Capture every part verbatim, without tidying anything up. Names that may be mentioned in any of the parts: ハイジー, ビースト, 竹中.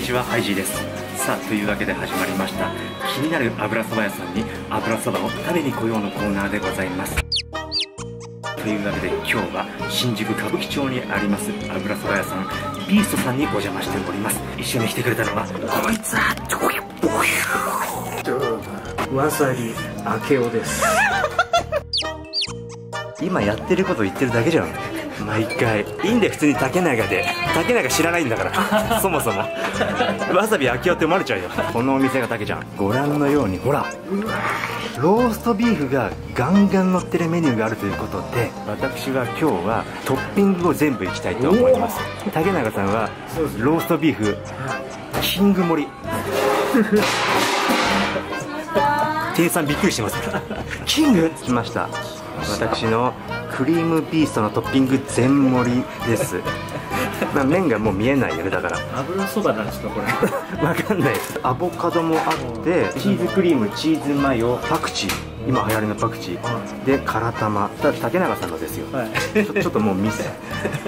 にちは、ハイジーです。さあ、というわけで始まりました「気になる油そば屋さんに油そばを食べに来よう」のコーナーでございます。というわけで今日は新宿歌舞伎町にあります油そば屋さんビーストさんにお邪魔しております。一緒に来てくれたのはこいつはわさびあけおです。今やってること言ってるだけじゃん。毎回いいんだよ、普通に竹中で竹中知らないんだからそもそもわさびあけおって生まれちゃうよ。このお店が竹ちゃん、ご覧のようにほらローストビーフがガンガン乗ってるメニューがあるということで、私は今日はトッピングを全部いきたいと思います。竹中さんはローストビーフキング盛り店員さんびっくりしてますキング来ました。私のクリームビーストのトッピング全盛りですまあ麺がもう見えないよね。だから油そばなんですかこれわかんないです。アボカドもあってチーズクリーム、チーズマヨ、パクチー、今流行りのパクチーで辛玉、竹中さんのですよ、はい、ちょ、ちょっともうミス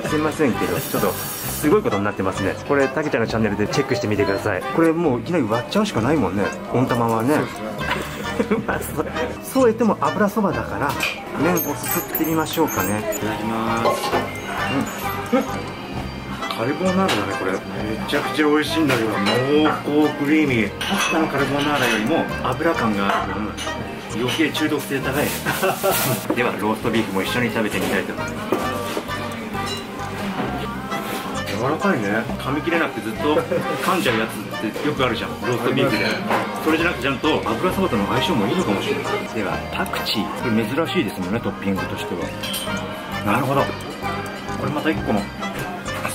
すいませんけど、ちょっとすごいことになってますね。これ竹ちゃんのチャンネルでチェックしてみてください。これもういきなり割っちゃうしかないもんね、温玉はねそう言っても油そばだから麺をすすってみましょうかね。いただきます。うんカルボナーラだねこれ。めちゃくちゃ美味しいんだけど、濃厚クリーミー。パスタのカルボナーラよりも油感がある分余計中毒性高いではローストビーフも一緒に食べてみたいと思います。柔らかいね、噛み切れなくてずっと噛んじゃうやつってよくあるじゃん、ローストビーフで。それじゃなくちゃんと油そばとの相性もいいのかもしれない。ではパクチー、これ珍しいですもんねトッピングとしては。なるほど、これまたいっこの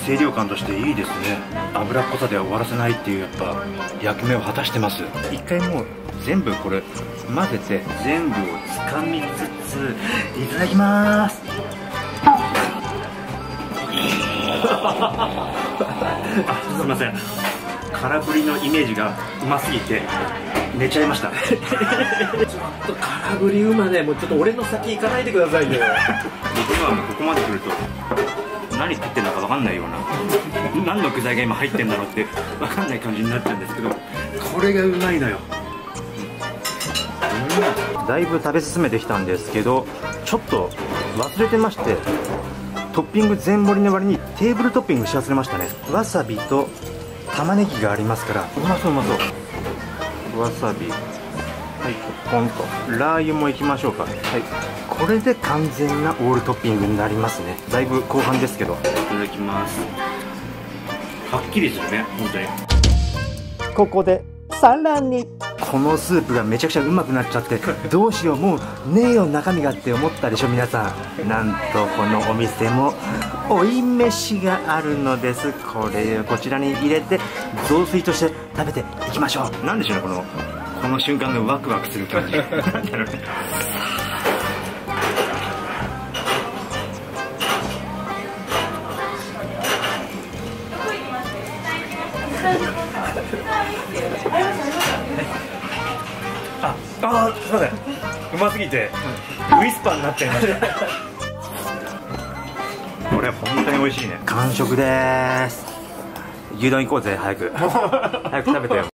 清涼感としていいですね。油っこさでは終わらせないっていう、やっぱ役目を果たしてます。一回もう全部これ混ぜて全部をつかみつついただきます。あ、すみません、空振りのイメージがうますぎて寝ちゃいましたちょっと空振り馬ね、もうちょっと俺の先行かないでくださいね僕はもうここまで来ると何食ってんだか分かんないような何の具材が今入ってんだろうって分かんない感じになっちゃうんですけど、これがうまいのよ、うん、だいぶ食べ進めてきたんですけど、ちょっと忘れてまして、トッピング全盛りの割にテーブルトッピングし忘れましたね。わさびと玉ねぎがありますから、うまそううまそう。わさびはいポンと、ラー油もいきましょうか。はい、これで完全なオールトッピングになりますね。だいぶ後半ですけどいただきます。はっきりするね本当に。ここでさらにこのスープがめちゃくちゃうまくなっちゃってどうしようもうねえよ中身がって思ったでしょ皆さん。なんとこのお店も追い飯があるのです。これをこちらに入れて雑炊として食べていきましょう。なんでしょうねこのこの瞬間のワクワクする感じなんだろうねああすいません、うますぎてウィスパーになっちゃいましたこれ本当に美味しいね。完食でーす。牛丼行こうぜ早く早く食べてよ